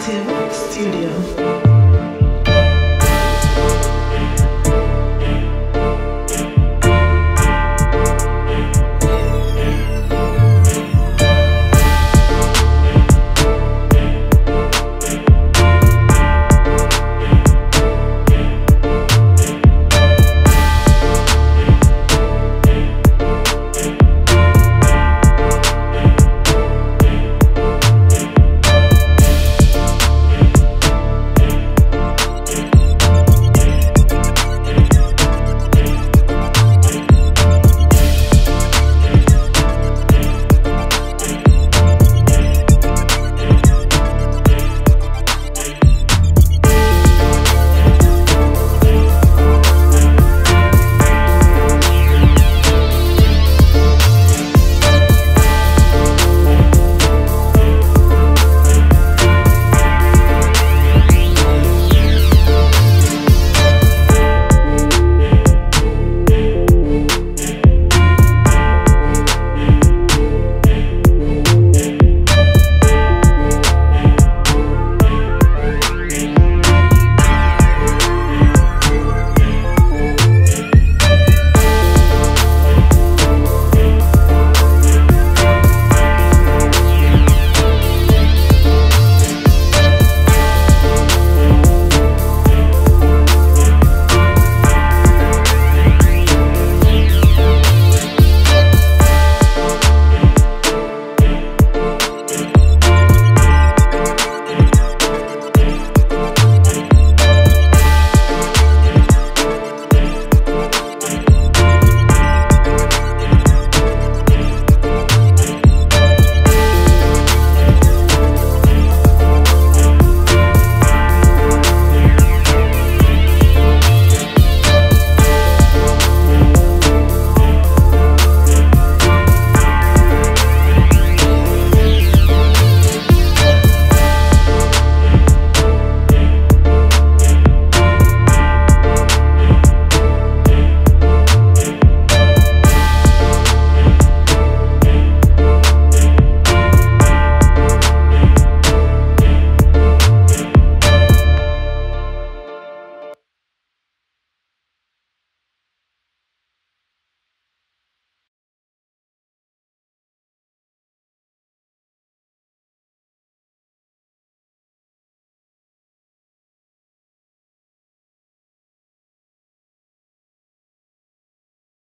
Creative Studio.